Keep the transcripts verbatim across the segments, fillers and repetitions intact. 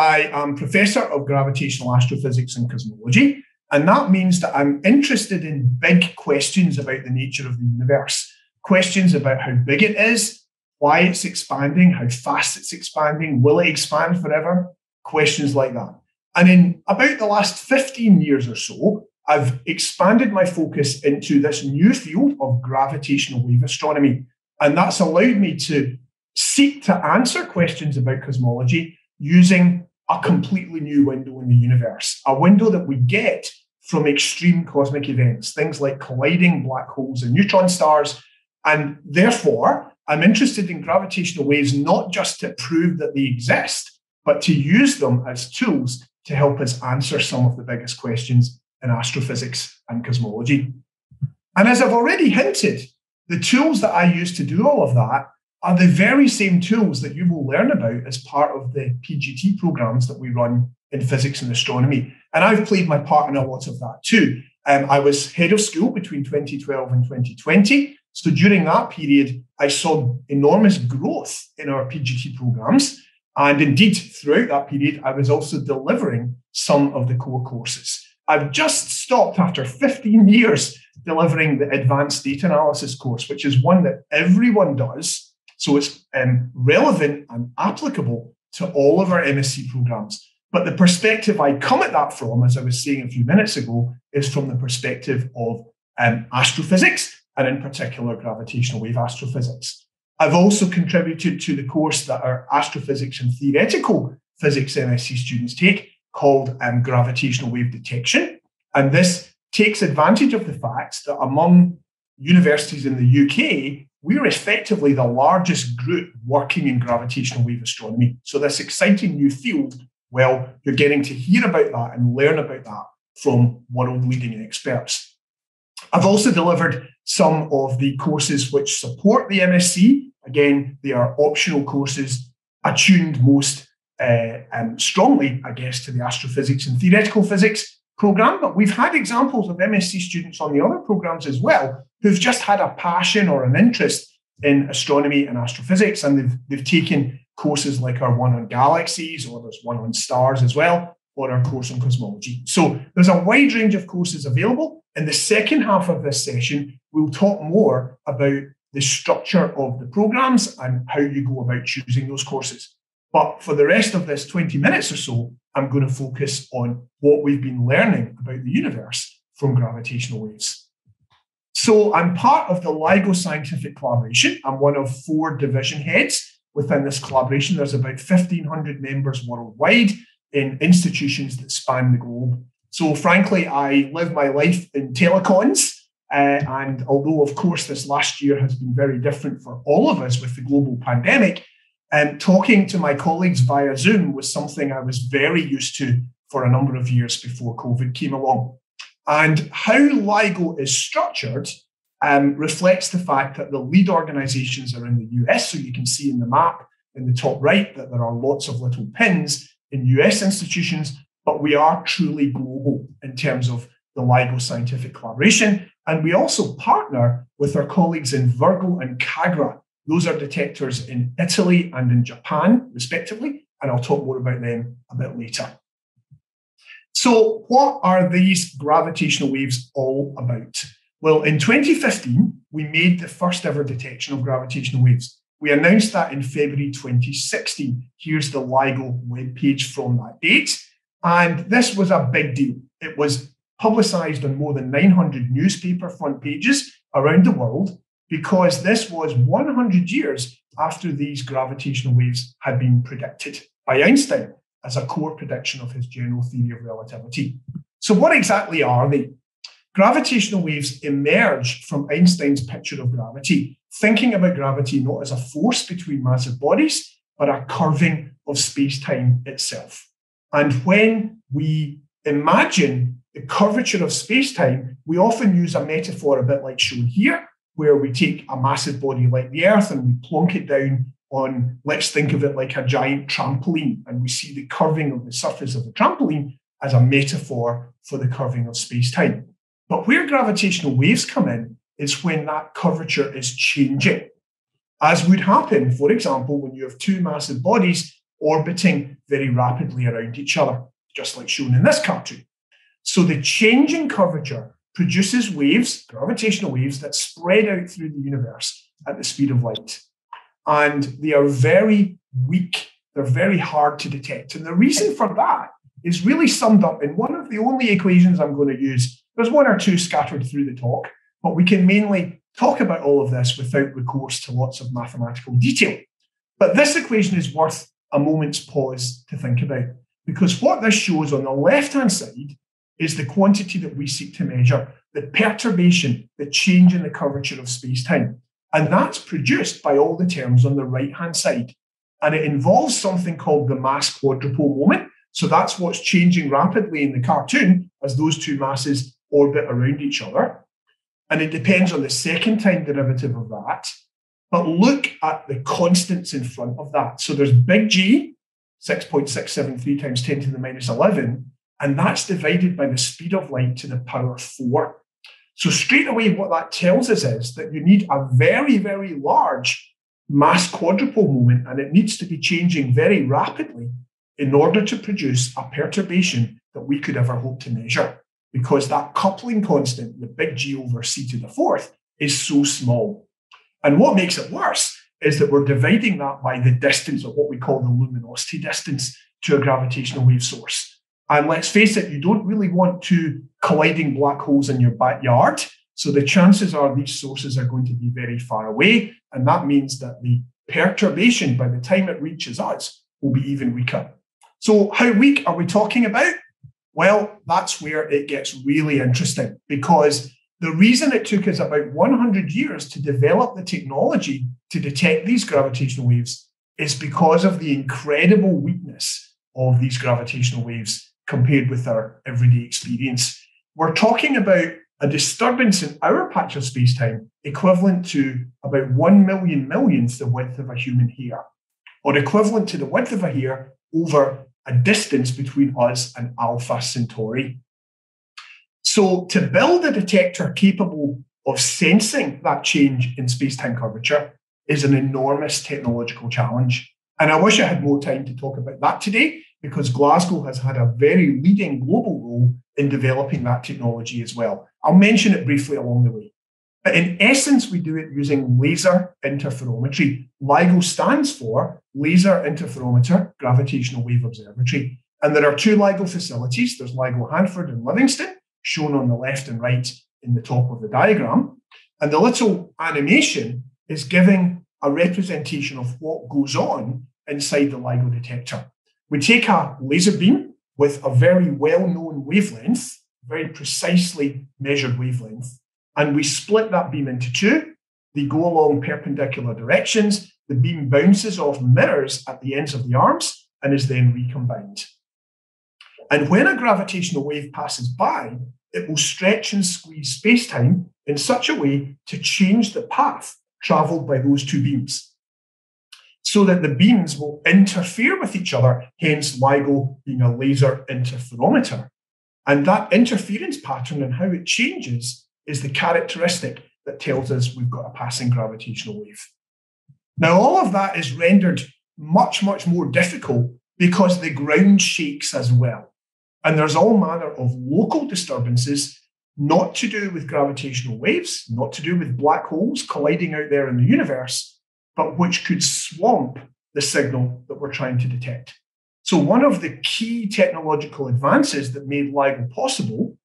I am Professor of Gravitational Astrophysics and Cosmology, and that means that I'm interested in big questions about the nature of the universe, questions about how big it is, why it's expanding, how fast it's expanding, will it expand forever, questions like that. And in about the last fifteen years or so, I've expanded my focus into this new field of gravitational wave astronomy, and that's allowed me to seek to answer questions about cosmology using a completely new window in the universe, a window that we get from extreme cosmic events, things like colliding black holes and neutron stars. And therefore, I'm interested in gravitational waves, not just to prove that they exist, but to use them as tools to help us answer some of the biggest questions in astrophysics and cosmology. And as I've already hinted, the tools that I use to do all of that are the very same tools that you will learn about as part of the P G T programs that we run in physics and astronomy. And I've played my part in a lot of that too. Um, I was head of school between twenty twelve and twenty twenty. So during that period, I saw enormous growth in our P G T programs. And indeed, throughout that period, I was also delivering some of the core courses. I've just stopped after fifteen years delivering the Advanced Data Analysis course, which is one that everyone does. So it's um, relevant and applicable to all of our M S C programs. But the perspective I come at that from, as I was saying a few minutes ago, is from the perspective of um, astrophysics, and in particular, gravitational wave astrophysics. I've also contributed to the course that our astrophysics and theoretical physics M S C students take called um, gravitational wave detection. And this takes advantage of the fact that among universities in the U K, we're effectively the largest group working in gravitational wave astronomy. So this exciting new field, well, you're getting to hear about that and learn about that from world-leading experts. I've also delivered some of the courses which support the M S C. Again, they are optional courses attuned most uh, um, strongly, I guess, to the astrophysics and theoretical physics programme, but we've had examples of M S C students on the other programmes as well who've just had a passion or an interest in astronomy and astrophysics, and they've, they've taken courses like our one on galaxies, or there's one on stars as well, or our course on cosmology. So there's a wide range of courses available. In the second half of this session, we'll talk more about the structure of the programmes and how you go about choosing those courses. But for the rest of this twenty minutes or so, I'm going to focus on what we've been learning about the universe from gravitational waves. So I'm part of the LIGO Scientific Collaboration. I'm one of four division heads within this collaboration. There's about fifteen hundred members worldwide in institutions that span the globe. So frankly, I live my life in telecons. Uh, and although, of course, this last year has been very different for all of us with the global pandemic, and talking to my colleagues via Zoom was something I was very used to for a number of years before COVID came along. And how LIGO is structured um, reflects the fact that the lead organizations are in the U S. So you can see in the map in the top right that there are lots of little pins in U S institutions, but we are truly global in terms of the LIGO Scientific Collaboration. And we also partner with our colleagues in Virgo and KAGRA. Those are detectors in Italy and in Japan, respectively, and I'll talk more about them a bit later. So what are these gravitational waves all about? Well, in twenty fifteen, we made the first ever detection of gravitational waves. We announced that in February twenty sixteen. Here's the LIGO webpage from that date. And this was a big deal. It was publicized on more than nine hundred newspaper front pages around the world, because this was one hundred years after these gravitational waves had been predicted by Einstein as a core prediction of his general theory of relativity. So what exactly are they? Gravitational waves emerge from Einstein's picture of gravity, thinking about gravity not as a force between massive bodies, but a curving of space-time itself. And when we imagine the curvature of space-time, we often use a metaphor a bit like shown here, where we take a massive body like the Earth and we plonk it down on, let's think of it like a giant trampoline, and we see the curving of the surface of the trampoline as a metaphor for the curving of space-time. But where gravitational waves come in is when that curvature is changing, as would happen, for example, when you have two massive bodies orbiting very rapidly around each other, just like shown in this cartoon. So the change in curvature produces waves, gravitational waves, that spread out through the universe at the speed of light. And they are very weak. They're very hard to detect. And the reason for that is really summed up in one of the only equations I'm going to use. There's one or two scattered through the talk, but we can mainly talk about all of this without recourse to lots of mathematical detail. But this equation is worth a moment's pause to think about, because what this shows on the left-hand side is the quantity that we seek to measure, the perturbation, the change in the curvature of space-time. And that's produced by all the terms on the right-hand side. And it involves something called the mass quadrupole moment. So that's what's changing rapidly in the cartoon as those two masses orbit around each other. And it depends on the second time derivative of that. But look at the constants in front of that. So there's big G, six point six seven three times ten to the minus eleven. And that's divided by the speed of light to the power four. So straight away, what that tells us is that you need a very, very large mass quadrupole moment, and it needs to be changing very rapidly in order to produce a perturbation that we could ever hope to measure, because that coupling constant, the big G over C to the fourth, is so small. And what makes it worse is that we're dividing that by the distance, or what we call the luminosity distance, to a gravitational wave source. And let's face it, you don't really want two colliding black holes in your backyard. So the chances are these sources are going to be very far away. And that means that the perturbation, by the time it reaches us, will be even weaker. So how weak are we talking about? Well, that's where it gets really interesting, because the reason it took us about one hundred years to develop the technology to detect these gravitational waves is because of the incredible weakness of these gravitational waves compared with our everyday experience. We're talking about a disturbance in our patch of space-time equivalent to about one million millionth the width of a human hair, or equivalent to the width of a hair over a distance between us and Alpha Centauri. So to build a detector capable of sensing that change in space-time curvature is an enormous technological challenge. And I wish I had more time to talk about that today, because Glasgow has had a very leading global role in developing that technology as well. I'll mention it briefly along the way. But in essence, we do it using laser interferometry. LIGO stands for Laser Interferometer Gravitational Wave Observatory. And there are two LIGO facilities. There's LIGO Hanford and Livingston, shown on the left and right in the top of the diagram. And the little animation is giving a representation of what goes on inside the LIGO detector. We take a laser beam with a very well-known wavelength, very precisely measured wavelength, and we split that beam into two. They go along perpendicular directions. The beam bounces off mirrors at the ends of the arms and is then recombined. And when a gravitational wave passes by, it will stretch and squeeze space-time in such a way to change the path traveled by those two beams, so that the beams will interfere with each other, hence LIGO being a laser interferometer. And that interference pattern and how it changes is the characteristic that tells us we've got a passing gravitational wave. Now, all of that is rendered much, much more difficult because the ground shakes as well. And there's all manner of local disturbances, not to do with gravitational waves, not to do with black holes colliding out there in the universe, but which could swamp the signal that we're trying to detect. So one of the key technological advances that made LIGO possible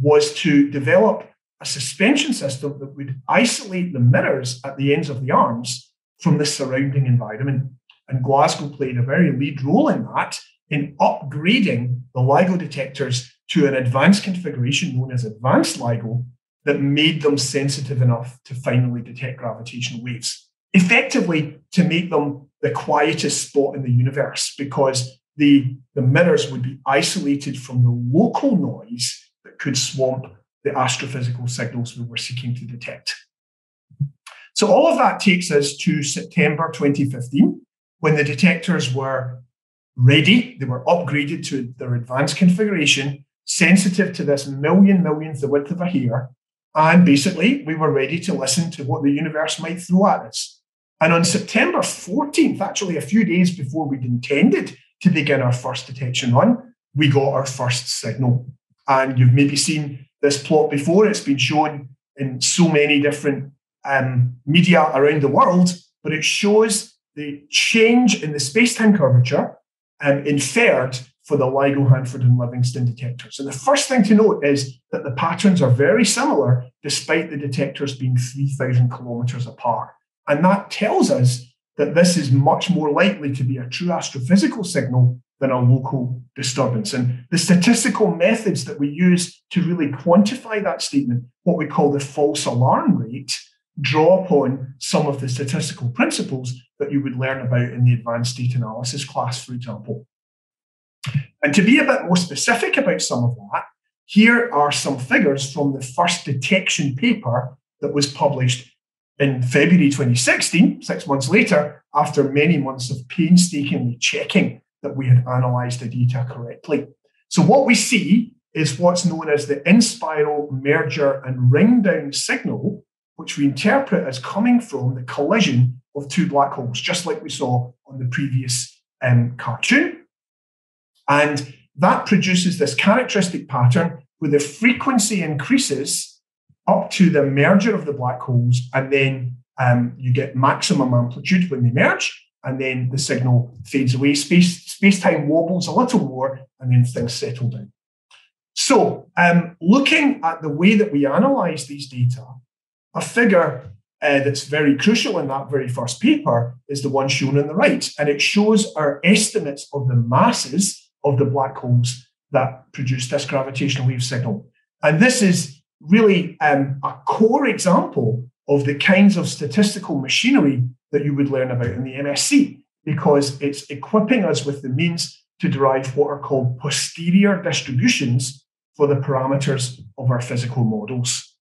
was to develop a suspension system that would isolate the mirrors at the ends of the arms from the surrounding environment. And Glasgow played a very lead role in that, in upgrading the LIGO detectors to an advanced configuration known as Advanced LIGO that made them sensitive enough to finally detect gravitational waves, effectively to make them the quietest spot in the universe, because the, the mirrors would be isolated from the local noise that could swamp the astrophysical signals we were seeking to detect. So all of that takes us to September twenty fifteen, when the detectors were ready. They were upgraded to their advanced configuration, sensitive to this million millionth the width of a hair, and basically we were ready to listen to what the universe might throw at us. And on September fourteenth, actually a few days before we'd intended to begin our first detection run, we got our first signal. And you've maybe seen this plot before. It's been shown in so many different um, media around the world, but it shows the change in the space-time curvature um, inferred for the LIGO Hanford and Livingston detectors. And the first thing to note is that the patterns are very similar, despite the detectors being three thousand kilometers apart. And that tells us that this is much more likely to be a true astrophysical signal than a local disturbance. And the statistical methods that we use to really quantify that statement, what we call the false alarm rate, draw upon some of the statistical principles that you would learn about in the advanced data analysis class, for example. And to be a bit more specific about some of that, here are some figures from the first detection paper that was published in February twenty sixteen, six months later, after many months of painstakingly checking that we had analysed the data correctly. So what we see is what's known as the in-spiral merger and ring-down signal, which we interpret as coming from the collision of two black holes, just like we saw on the previous um, cartoon. And that produces this characteristic pattern where the frequency increases up to the merger of the black holes, and then um, you get maximum amplitude when they merge, and then the signal fades away. Space, space-time wobbles a little more, and then things settle down. So um, looking at the way that we analyse these data, a figure uh, that's very crucial in that very first paper is the one shown on the right, and it shows our estimates of the masses of the black holes that produce this gravitational wave signal. And this is really um, a core example of the kinds of statistical machinery that you would learn about in the M S c, because it's equipping us with the means to derive what are called posterior distributions for the parameters of our physical models.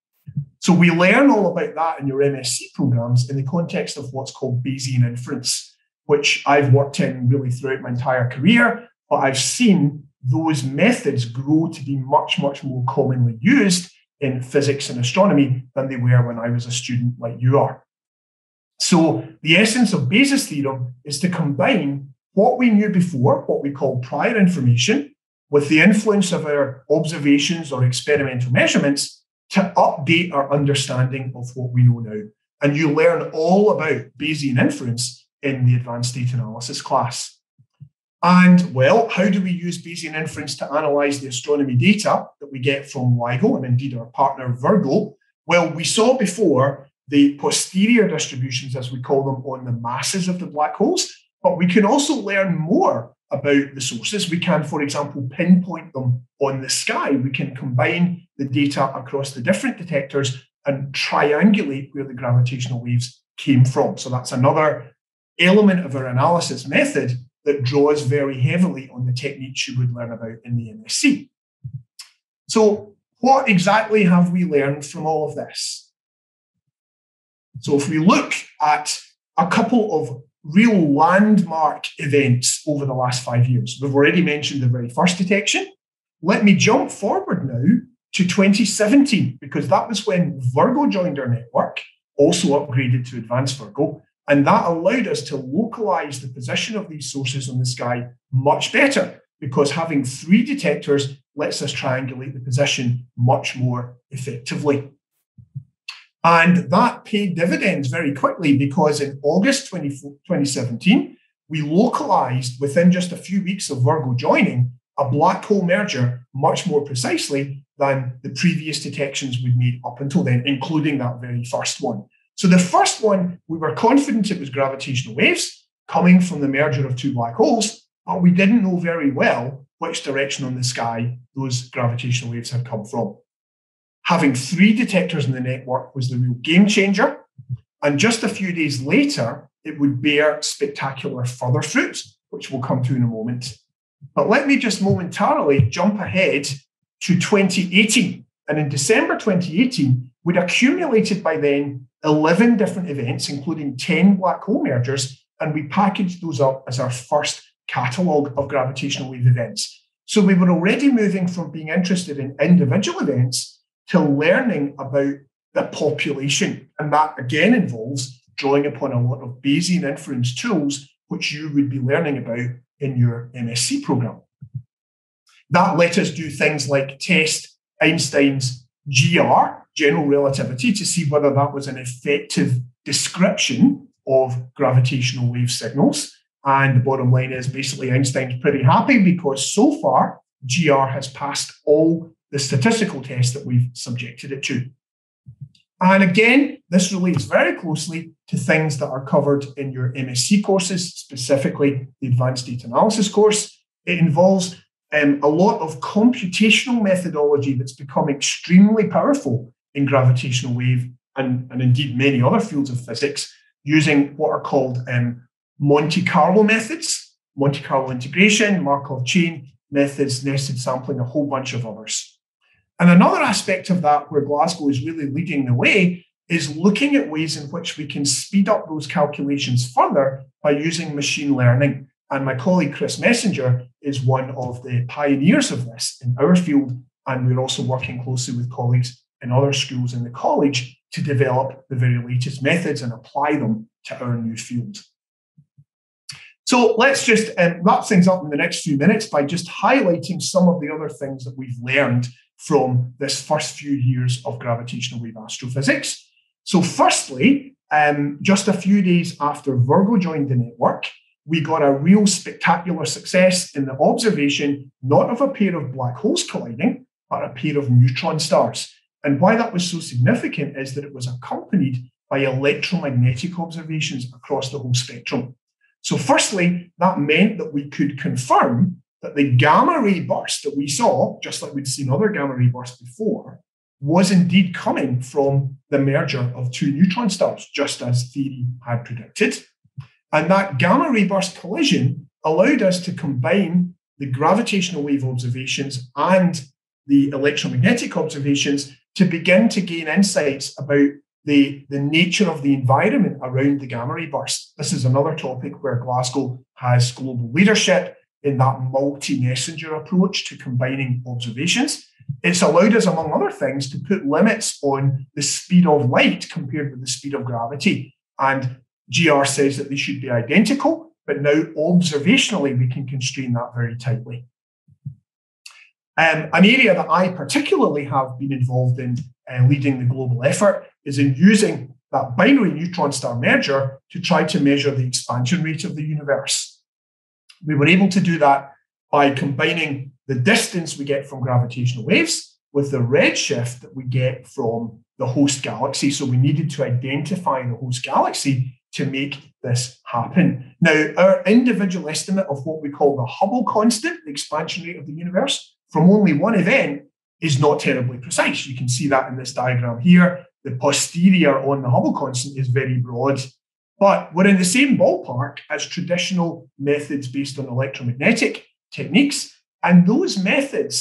So we learn all about that in your M S c programs in the context of what's called Bayesian inference, which I've worked in really throughout my entire career, but I've seen those methods grow to be much, much more commonly used in physics and astronomy than they were when I was a student like you are. So the essence of Bayes' theorem is to combine what we knew before, what we call prior information, with the influence of our observations or experimental measurements to update our understanding of what we know now. And you learn all about Bayesian inference in the advanced data analysis class. And, well, how do we use Bayesian inference to analyse the astronomy data that we get from LIGO and indeed our partner Virgo? Well, we saw before the posterior distributions, as we call them, on the masses of the black holes, but we can also learn more about the sources. We can, for example, pinpoint them on the sky. We can combine the data across the different detectors and triangulate where the gravitational waves came from. So that's another element of our analysis method that draws very heavily on the techniques you would learn about in the M S c. So what exactly have we learned from all of this? So if we look at a couple of real landmark events over the last five years, we've already mentioned the very first detection. Let me jump forward now to twenty seventeen, because that was when Virgo joined our network, also upgraded to Advanced Virgo, and that allowed us to localise the position of these sources on the sky much better, because having three detectors lets us triangulate the position much more effectively. And that paid dividends very quickly, because in August twenty seventeen, we localized within just a few weeks of Virgo joining a black hole merger much more precisely than the previous detections we'd made up until then, including that very first one. So the first one, we were confident it was gravitational waves coming from the merger of two black holes, but we didn't know very well which direction on the sky those gravitational waves had come from. Having three detectors in the network was the real game changer. And just a few days later, it would bear spectacular further fruit, which we'll come to in a moment. But let me just momentarily jump ahead to twenty eighteen. And in December twenty eighteen, we'd accumulated by then eleven different events, including ten black hole mergers. And we packaged those up as our first catalogue of gravitational wave events. So we were already moving from being interested in individual events to learning about the population. And that, again, involves drawing upon a lot of Bayesian inference tools, which you would be learning about in your M S c programme. That let us do things like test Einstein's G R, general relativity, to see whether that was an effective description of gravitational wave signals. And the bottom line is basically Einstein's pretty happy because so far G R has passed all the statistical tests that we've subjected it to. And again, this relates very closely to things that are covered in your M S c courses, specifically the Advanced Data Analysis course. It involves um, a lot of computational methodology that's become extremely powerful in gravitational wave and, and indeed many other fields of physics, using what are called um, Monte Carlo methods, Monte Carlo integration, Markov chain methods, nested sampling, a whole bunch of others. And another aspect of that where Glasgow is really leading the way is looking at ways in which we can speed up those calculations further by using machine learning. And my colleague Chris Messenger is one of the pioneers of this in our field. And we're also working closely with colleagues in other schools in the college to develop the very latest methods and apply them to our new field. So let's just um, wrap things up in the next few minutes by just highlighting some of the other things that we've learned from this first few years of gravitational wave astrophysics. So firstly, um, just a few days after Virgo joined the network, we got a real spectacular success in the observation, not of a pair of black holes colliding, but a pair of neutron stars. And why that was so significant is that it was accompanied by electromagnetic observations across the whole spectrum. So firstly, that meant that we could confirm that the gamma ray burst that we saw, just like we'd seen other gamma ray bursts before, was indeed coming from the merger of two neutron stars, just as theory had predicted. And that gamma ray burst collision allowed us to combine the gravitational wave observations and the electromagnetic observations to begin to gain insights about The, the nature of the environment around the gamma ray burst. This is another topic where Glasgow has global leadership in that multi-messenger approach to combining observations. It's allowed us, among other things, to put limits on the speed of light compared with the speed of gravity. And G R says that they should be identical, but now observationally we can constrain that very tightly. Um, an area that I particularly have been involved in uh, leading the global effort is in using that binary neutron star merger to try to measure the expansion rate of the universe. We were able to do that by combining the distance we get from gravitational waves with the redshift that we get from the host galaxy. So we needed to identify the host galaxy to make this happen. Now, our individual estimate of what we call the Hubble constant, the expansion rate of the universe, from only one event is not terribly precise. You can see that in this diagram here. The posterior on the Hubble constant is very broad, but we're in the same ballpark as traditional methods based on electromagnetic techniques. And those methods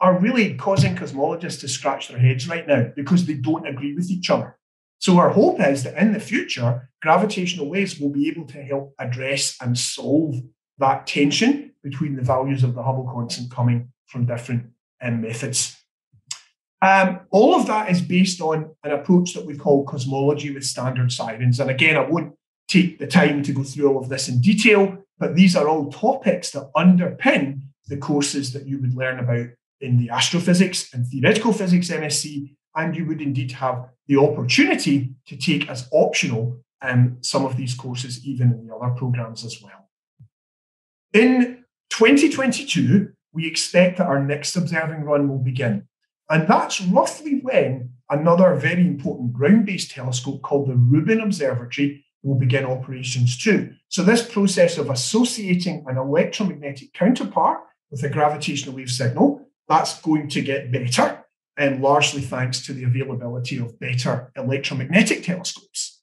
are really causing cosmologists to scratch their heads right now because they don't agree with each other. So our hope is that in the future, gravitational waves will be able to help address and solve that tension between the values of the Hubble constant coming from different um, methods. Um, all of that is based on an approach that we call cosmology with standard sirens. And again, I won't take the time to go through all of this in detail, but these are all topics that underpin the courses that you would learn about in the astrophysics and theoretical physics M S c, and you would indeed have the opportunity to take as optional um, some of these courses, even in the other programmes as well. In twenty twenty-two, we expect that our next observing run will begin. And that's roughly when another very important ground-based telescope called the Rubin Observatory will begin operations too. So this process of associating an electromagnetic counterpart with a gravitational wave signal, that's going to get better, and largely thanks to the availability of better electromagnetic telescopes.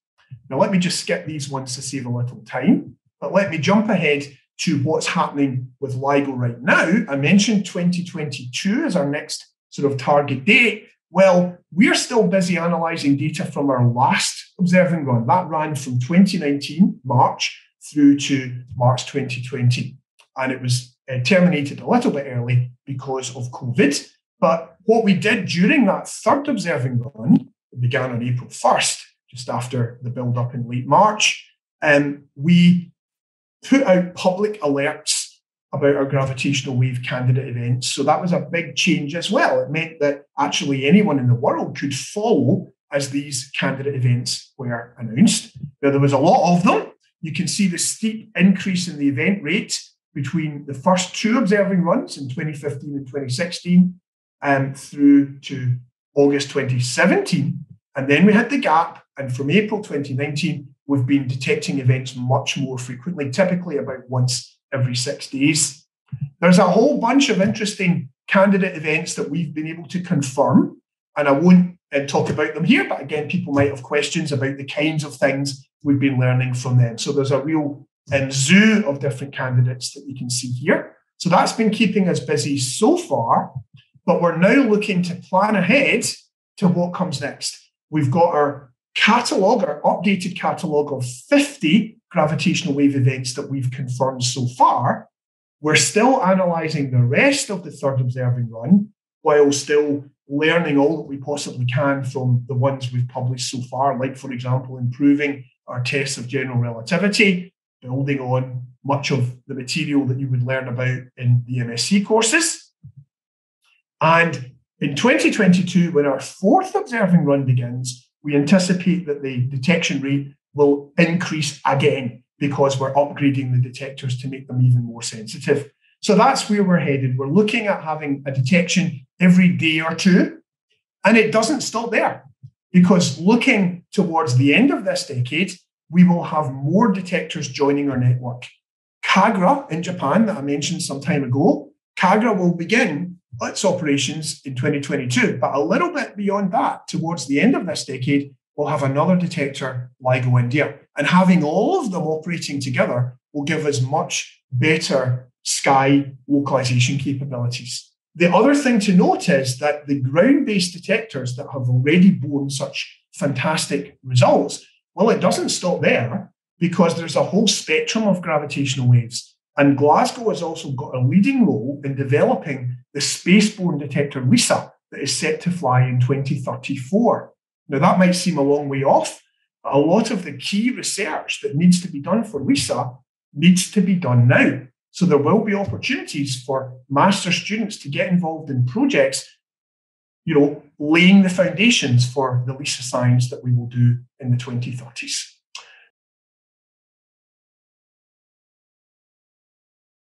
Now, let me just skip these ones to save a little time, but let me jump ahead to what's happening with LIGO right now. I mentioned twenty twenty-two as our next sort of target date. Well, we're still busy analysing data from our last observing run. That ran from twenty nineteen, March, through to March twenty twenty. And it was uh, terminated a little bit early because of COVID. But what we did during that third observing run, it began on April first, just after the build-up in late March, um, we put out public alerts about our gravitational wave candidate events. So that was a big change as well. It meant that actually anyone in the world could follow as these candidate events were announced. Now, there was a lot of them. You can see the steep increase in the event rate between the first two observing runs in twenty fifteen and twenty sixteen um, through to August twenty seventeen. And then we had the gap. And from April twenty nineteen, we've been detecting events much more frequently, typically about once every six days. There's a whole bunch of interesting candidate events that we've been able to confirm, and I won't uh, talk about them here, but again, people might have questions about the kinds of things we've been learning from them. So there's a real um, zoo of different candidates that you can see here. So that's been keeping us busy so far, but we're now looking to plan ahead to what comes next. We've got our catalogue, our updated catalogue of fifty gravitational wave events that we've confirmed so far. We're still analysing the rest of the third observing run while still learning all that we possibly can from the ones we've published so far, like, for example, improving our tests of general relativity, building on much of the material that you would learn about in the M S c courses. And in twenty twenty-two, when our fourth observing run begins, we anticipate that the detection rate will increase again because we're upgrading the detectors to make them even more sensitive. So that's where we're headed. We're looking at having a detection every day or two, and it doesn't stop there, because looking towards the end of this decade, we will have more detectors joining our network. KAGRA in Japan, that I mentioned some time ago, KAGRA will begin its operations in twenty twenty-two, but a little bit beyond that, towards the end of this decade, we'll have another detector, LIGO India. And having all of them operating together will give us much better sky localization capabilities. The other thing to note is that the ground-based detectors that have already borne such fantastic results, well, it doesn't stop there, because there's a whole spectrum of gravitational waves. And Glasgow has also got a leading role in developing the spaceborne detector LISA that is set to fly in twenty thirty-four. Now, that might seem a long way off, but a lot of the key research that needs to be done for LISA needs to be done now. So there will be opportunities for master students to get involved in projects, you know, laying the foundations for the LISA science that we will do in the twenty thirties.